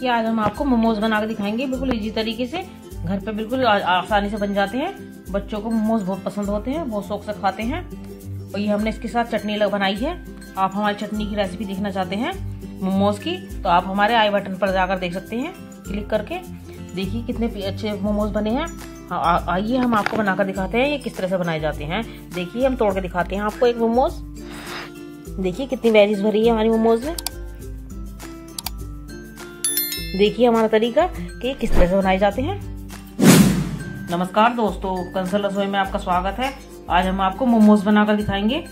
कि आज हम आपको मोमोज बना के दिखाएंगे बिल्कुल इजी तरीके से, घर पे बिल्कुल आसानी से बन जाते हैं। बच्चों को मोमोज बहुत पसंद होते हैं, बहुत शौक से खाते हैं। और ये हमने इसके साथ चटनी बनाई है। आप हमारी चटनी की रेसिपी देखना चाहते हैं मोमोज की तो आप हमारे आई बटन पर जाकर देख सकते हैं, क्लिक करके देखिए कितने अच्छे मोमोज बने हैं। आइए हम आपको बनाकर दिखाते हैं ये किस तरह से बनाए जाते हैं। देखिए हम तोड़ के दिखाते हैं आपको एक मोमोज। देखिए कितनी वेजीज भरी है हमारी मोमोज में। देखिए हमारा तरीका कि किस तरह से बनाए जाते हैं। नमस्कार दोस्तों, कंसल रसोई में आपका स्वागत है। आज हम आपको मोमोज बनाकर दिखाएंगे।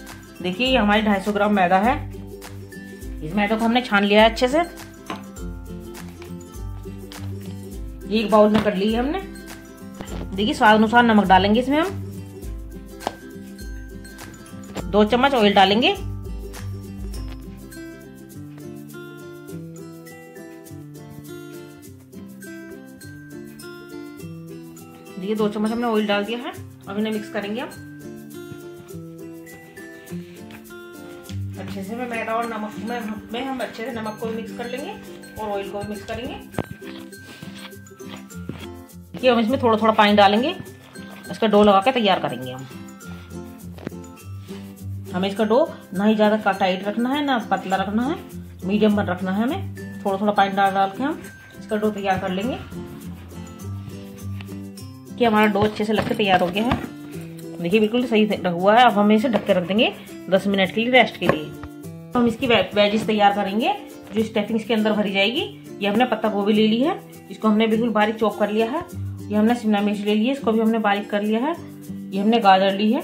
देखिए ये हमारे 250 ग्राम मैदा है, इस मैदे को हमने छान लिया है अच्छे से, ये एक बाउल में कर ली है हमने। देखिए स्वाद अनुसार नमक डालेंगे इसमें, हम 2 चम्मच ऑयल डालेंगे। देखिए 2 चम्मच हमने ऑयल डाल दिया है। अब इन्हें मिक्स करेंगे हम अच्छे से। मैं मैदा और नमक में हम अच्छे से नमक को भी मिक्स कर लेंगे और ऑयल को भी मिक्स करेंगे। कि हम इसमें थोड़ा थोड़ा पानी डालेंगे, इसका डो लगा के तैयार करेंगे हम। हमें इसका डो ना ही ज़्यादा टाइट रखना है ना पतला रखना है, मीडियम बन रखना है। हमें थोड़ा थोड़ा पानी डाल के हम इसका डो तैयार कर लेंगे। कि हमारा डो अच्छे से लग के तैयार हो गया है। देखिए बिल्कुल सही हुआ है। अब हम इसे ढक के रख देंगे 10 मिनट के लिए रेस्ट के लिए। हम इसकी वेजिस तैयार करेंगे जो स्टफिंग इसके अंदर भरी जाएगी। ये हमने पत्ता गोभी ले ली है, इसको हमने बिल्कुल बारीक चॉप कर लिया है। ये हमने शिमला मिर्च ले ली है, इसको भी हमने बारीक कर लिया है। ये हमने गाजर ली है,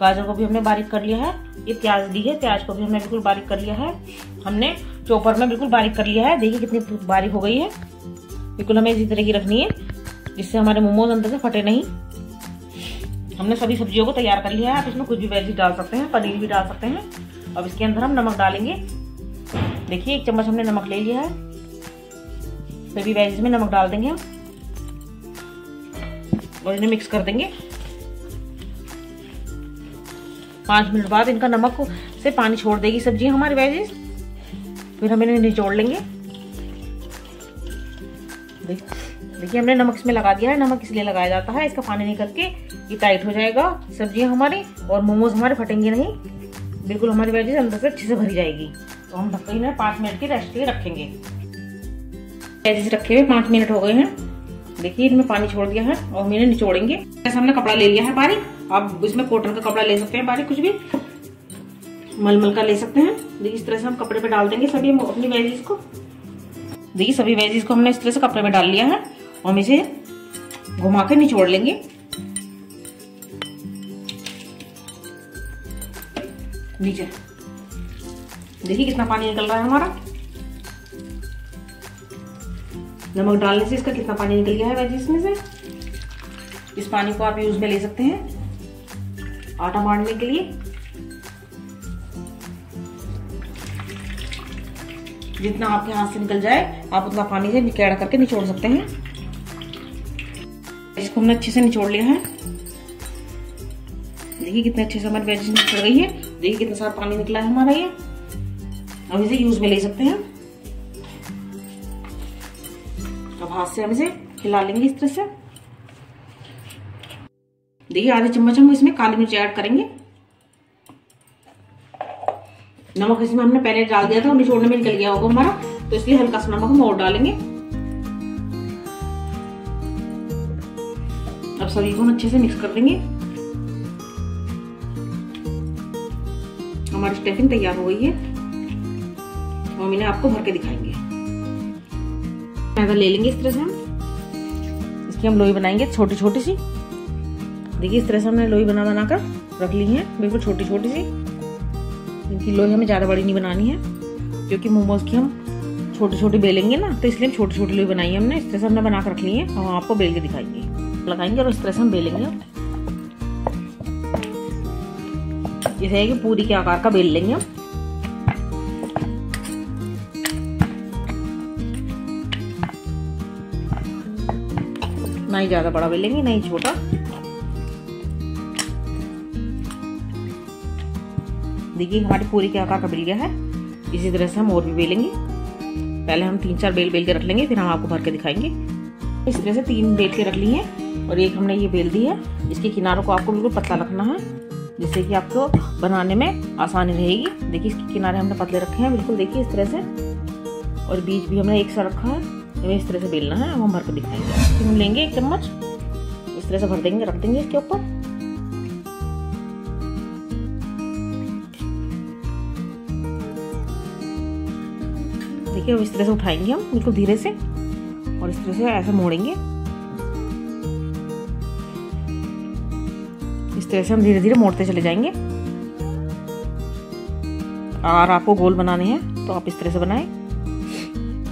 गाजर को भी हमने बारीक कर लिया है। ये प्याज ली है, प्याज को भी हमने बिल्कुल बारीक कर लिया है। हमने चॉपर में बिल्कुल बारीक कर लिया है। देखिए कितनी बारीक हो गई है। बिल्कुल हमें इसी तरह की रखनी है जिससे हमारे मोमोज अंदर से फटे नहीं। हमने सभी सब्जियों को तैयार कर लिया है। आप इसमें कुछ भी वेजी डाल सकते हैं, पनीर भी डाल सकते हैं। अब इसके अंदर हम नमक डालेंगे। देखिए 1 चम्मच हमने नमक ले लिया है, सभी वेजीज में नमक डाल देंगे हम और इन्हें मिक्स कर देंगे। 5 मिनट बाद इनका नमक से पानी छोड़ देगी सब्जी हमारी वेजीज, फिर हम इन्हें निचोड़ लेंगे। देखिए हमने नमक इसमें लगा दिया है। नमक इसलिए लगाया जाता है, इसका पानी निकल के ये टाइट हो जाएगा सब्जियां हमारी और मोमोज हमारे फटेंगे नहीं। बिल्कुल हमारी वेजीज अंदर से अच्छे से भरी जाएगी। तो हम ढक कर 5 मिनट की रेस्ट के रखेंगे। वेजीज रखे हुए 5 मिनट हो गए हैं। देखिए इनमें पानी छोड़ दिया है और हम इन्हें निचोड़ेंगे। जैसे हमने कपड़ा ले लिया है बारीक, आप इसमें कॉटन का कपड़ा ले सकते हैं बारीक, कुछ भी मलमल का ले सकते हैं। देखिए इस तरह से हम कपड़े पे डाल देंगे सभी अपनी वेजीज को। देखिए सभी वेजीज को हमने इस तरह से कपड़े में डाल लिया है और हम इसे घुमा के निचोड़ लेंगे। नीचे देखिए कितना पानी निकल रहा है हमारा। नमक डालने से इसका कितना पानी निकल गया है वेजीज में से। इस पानी को आप यूज में ले सकते हैं आटा मारने के लिए। जितना आपके हाथ से निकल जाए आप उतना पानी से निकाल करके निचोड़ सकते हैं। इसको हमने अच्छे से निचोड़ लिया है। देखिए कितने अच्छे से हमारी वेजीज निकल गई है। देखिए कितना सारा पानी निकला है हमारा। ये अब इसे यूज में ले सकते हैं। अब हाथ से हम इसे हिला लेंगे इस तरह से। देखिए आधे चम्मच हम इसमें काली मिर्च ऐड करेंगे। नमक इसमें हमने पहले डाल दिया था और निचोड़ने में निकल गया होगा हमारा, तो इसलिए हल्का सा नमक हम और डालेंगे। अब सभी को अच्छे से मिक्स कर देंगे। हमारी स्टफिंग तैयार हो गई है। मम्मी ने आपको भर के दिखाएंगे। मैदा ले लेंगे इस तरह से हम, इसकी हम लोई बनाएंगे छोटी छोटी सी। देखिए इस तरह से हमने लोई बना बनाकर रख ली है बिल्कुल छोटी छोटी सी। इनकी लोई हमें ज़्यादा बड़ी नहीं बनानी है क्योंकि मोमोज की हम छोटे छोटे बेलेंगे ना, तो इसलिए हम छोटी छोटी लोई बनाई है हमने। इस तरह से हमने बना कर रख ली है। हम आपको बेल के दिखाएंगे, लगाएंगे और इस तरह से हम बेलेंगे। जैसे है कि पूरी के आकार का बेल लेंगे हम। ना ही ज़्यादा बड़ा बेलेंगे ना ही छोटा। देखिए हमारी पूरी के आकार का मिल गया है। इसी तरह से हम और भी बेलेंगे। पहले हम 3-4 बेल के रख लेंगे, फिर हम आपको भर के दिखाएंगे। इस तरह से 3 बेल के रख ली है और एक हमने ये बेल दी है। इसके किनारों को आपको बिल्कुल पतला रखना है, जिससे कि आपको बनाने में आसानी रहेगी। देखिए इसके किनारे हमने पतले रखे हैं बिल्कुल, देखिए इस तरह से, और बीज भी हमने एक सा रखा है। हमें इस तरह से बेलना है, हम भर के दिखाएंगे। फिर हम लेंगे 1 चम्मच, इस तरह से भर देंगे, रख देंगे इसके ऊपर। देखिए इस तरह से उठाएंगे हम बिल्कुल धीरे से, और इस तरह से ऐसे मोड़ेंगे। इस तरह से हम धीरे धीरे मोड़ते चले जाएंगे। और आपको गोल बनाने हैं तो आप इस तरह से बनाएं।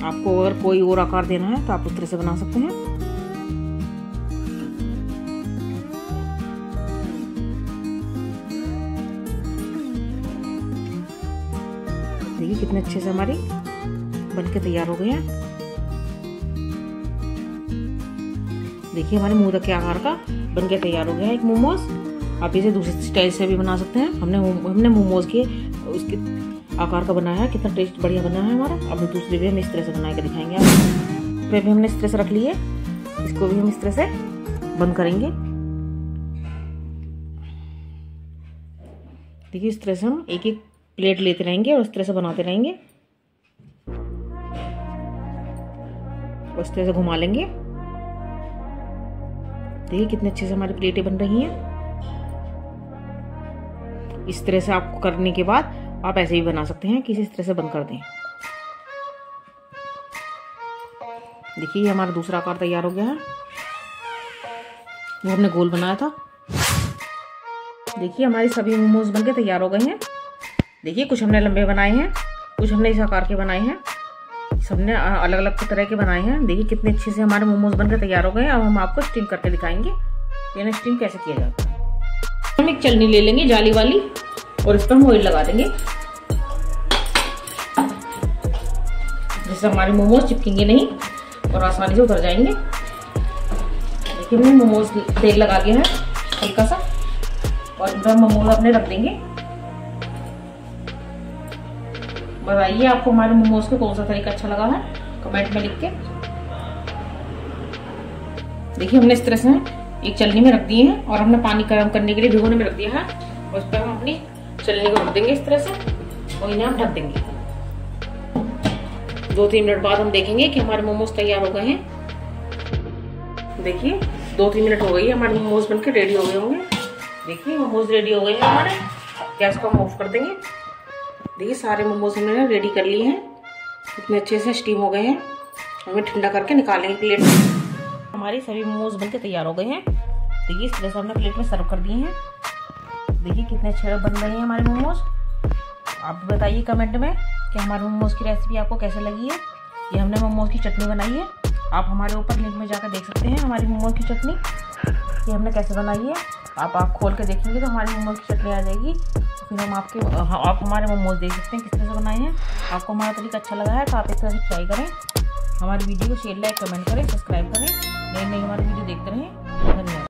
आपको अगर कोई और आकार देना है तो आप उस तरह से बना सकते हैं। देखिए कितने अच्छे से हमारी बनके तैयार हो गए हैं। देखिए हमारे मोदक के आकार का बनके तैयार हो गया है एक मोमोज। आप इसे दूसरे स्टाइल से भी बना सकते हैं। हमने मोमोज के उसके आकार का बनाया है, कितना टेस्ट बढ़िया बना है हमारा। अब दूसरे भी हम इस तरह से बना के दिखाएंगे आपको। पे भी हमने इस तरह से रख ली है, इसको भी हम इस तरह से बंद करेंगे। देखिए इस तरह से हम एक एक प्लेट लेते रहेंगे और इस तरह से बनाते रहेंगे, और इस तरह से घुमा लेंगे। देखिए कितने अच्छे से हमारी प्लेटें बन रही हैं। इस तरह से आपको करने के बाद आप ऐसे भी बना सकते हैं कि इस तरह से बंद कर दें। देखिए हमारा दूसरा आकार तैयार हो गया है, वो हमने गोल बनाया था। देखिए हमारे सभी मोमोज बनके तैयार हो गए हैं। देखिए कुछ हमने लंबे बनाए हैं, कुछ हमने इस आकार के बनाए हैं, सबने अलग अलग तरह के बनाए हैं। देखिए कितने अच्छे से हमारे मोमोज बनकर तैयार हो गए हैं। अब हम आपको स्टीम करके दिखाएंगे यानी स्टीम कैसे किया जाता है। हम एक चलनी ले लेंगे जाली वाली, और इस पर हम ऑयल लगा देंगे, जिससे हमारे मोमोज चिपकेंगे नहीं और आसानी से उतर जाएंगे। देखिए हमने मोमोज तेल लगा लिया है हल्का सा, और इन पर मोमोज अपने रख देंगे। बताइए आपको हमारे मोमोज का कौन सा तरीका अच्छा लगा है, कमेंट में लिख के। देखिए हमने इस तरह से एक चलनी में रख दिए हैं, और हमने पानी गर्म करने के लिए भिगोने में रख दिया है। और उस पर हम अपनी चलनी को रख देंगे इस तरह से, और इन्हें हम ढक देंगे। 2-3 मिनट बाद हम देखेंगे कि हमारे मोमोज तैयार हो गए हैं। देखिए 2-3 मिनट हो गई है, हमारे मोमोज बनके रेडी हो गए होंगे। देखिए मोमोज रेडी हो गए हैं हमारे। गैस को हम ऑफ कर देंगे। देखिए सारे मोमोज हमने रेडी कर लिए हैं, कितने अच्छे से स्टीम हो गए हैं। हमें ठंडा करके निकालेंगे प्लेट में। हमारे सभी मोमोज बनके तैयार हो गए हैं। देखिए इस तरह से हमने प्लेट में सर्व कर दिए हैं। देखिए कितने अच्छे बन रहे हैं हमारे मोमोज। आप भी बताइए कमेंट में कि हमारे मोमोज की रेसिपी आपको कैसे लगी है। ये हमने मोमोज की चटनी बनाई है, आप हमारे ऊपर लिंक में जाकर देख सकते हैं हमारी मोमोज की चटनी ये हमने कैसे बनाई है। आप खोल के देखेंगे तो हमारी मोमोज की चटनी आ जाएगी। फिर हम आपके आप हमारे मोमोज देख सकते हैं किस तरह से बनाए हैं। आपको हमारा तरीका अच्छा लगा है तो आप इस तरह से ट्राई करें। हमारी वीडियो को शेयर, लाइक, कमेंट करें, सब्सक्राइब करें। नई हमारी वीडियो देखते रहें।